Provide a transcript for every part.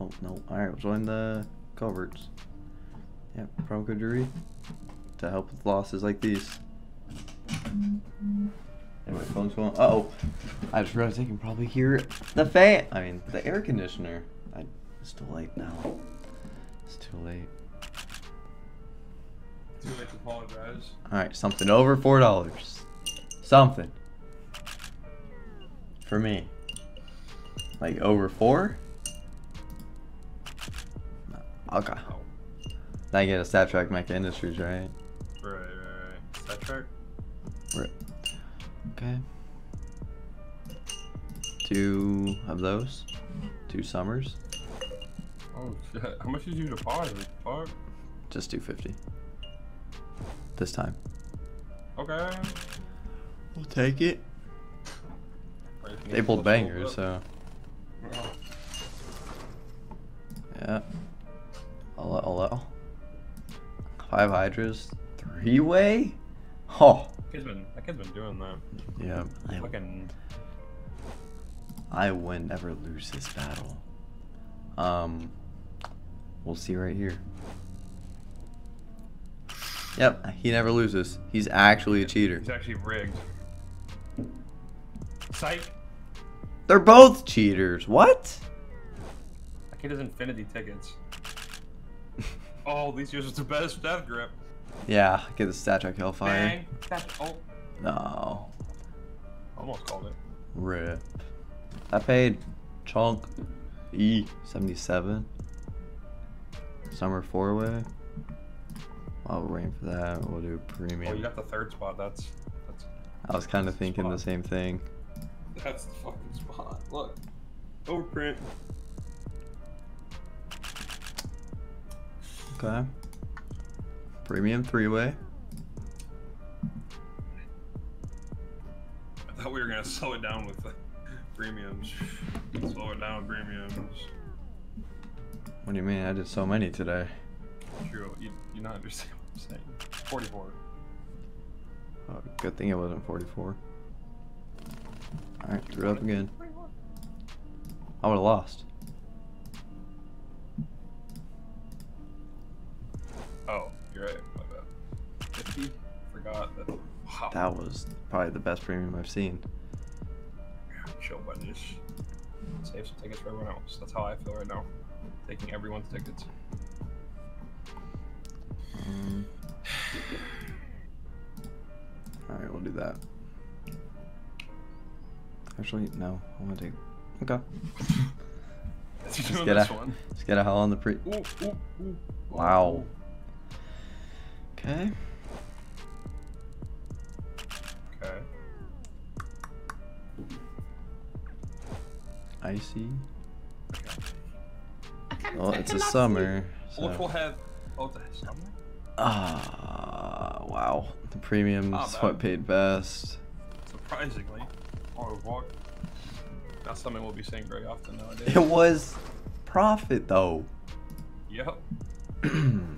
Oh, no. Alright, join the culverts. Yeah, Bronco Jury to help with losses like these. And my phone's going. Uh-oh. I just realized I can probably hear the fan. I mean, the air conditioner. It's too late now. It's too late. Too late to apologize. Alright, something over $4. Something. For me. Like over 4? Okay. I get a StatTrak Mecha Industries, right? Right. StatTrak? Right. Okay. 2 of those. 2 summers. Oh shit. How much did you deposit? Fuck. Just $2.50. This time. Okay. We'll take it. They pulled bangers, so. Oh. Yeah. Hello. 5 hydras. 3-way? Oh. That kid's been doing that. Yeah. I win, never lose this battle. We'll see right here. Yep, he never loses. He's actually a cheater. He's actually rigged. Psych. They're both cheaters. What? That kid has infinity tickets. Oh, these users the best death grip. Yeah, get the StatTrak Hellfire. Bang. Oh. No. Almost called it. Rip. I paid chunk. E77 summer 4-way. While we're waiting for that, we'll do premium. Oh, you got the 3rd spot. That's I was kind of thinking the same thing. That's the fucking spot. Look, overprint. Okay, premium 3-way. I thought we were gonna slow it down with. Premiums. Slow it down, premiums. What do you mean? I did so many today. True. You not understand what I'm saying. 44. Oh, good thing it wasn't 44. Alright, threw up again. 44. I would have lost. Oh, you're right. My bad. 50? Forgot that. Wow. That was probably the best premium I've seen. Chill button, just save some tickets for everyone else. That's how I feel right now. Taking everyone's tickets. Alright, we'll do that. Actually, no. I want to take. Okay. Let's get a hell on the pre. Ooh. Wow. Okay. Icy. Well, it's a summer. So. Which will have. Oh, the summer? Ah, wow. The premium is what paid best. Surprisingly. That's something we'll be seeing very often nowadays. It was profit, though. Yep. Don't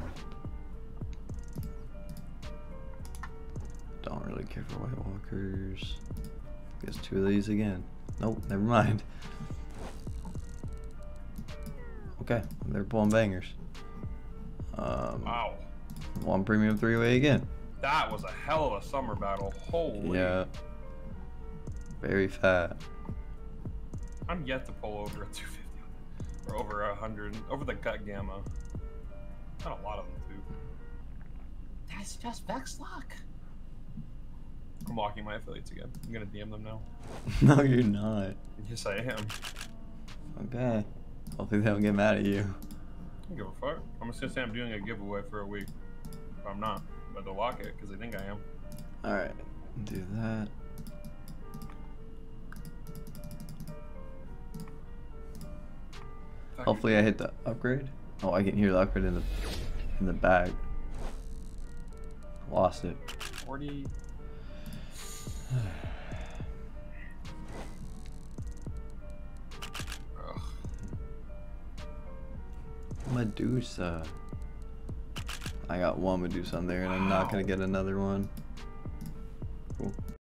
really care for White Walkers. Guess 2 of these again. Nope, never mind. Okay, they're pulling bangers. Wow. One premium 3-way again. That was a hell of a summer battle. Holy. Yeah. Very fat. I'm yet to pull over a 250 or over 100 over the gut gamma. Not a lot of them too. That's just Vexluck. I'm blocking my affiliates again. I'm gonna DM them now. No, you're not. Yes, I am. Okay. Hopefully they don't get mad at you. I don't give a fuck. I'm just gonna say I'm doing a giveaway for a week. If I'm not, but they'll lock it because they think I am. Alright. Do that. Hopefully I hit the upgrade. Oh, I can hear the upgrade in the bag. Lost it. 40. Medusa. I got 1 Medusa on there, and I'm not gonna get another one.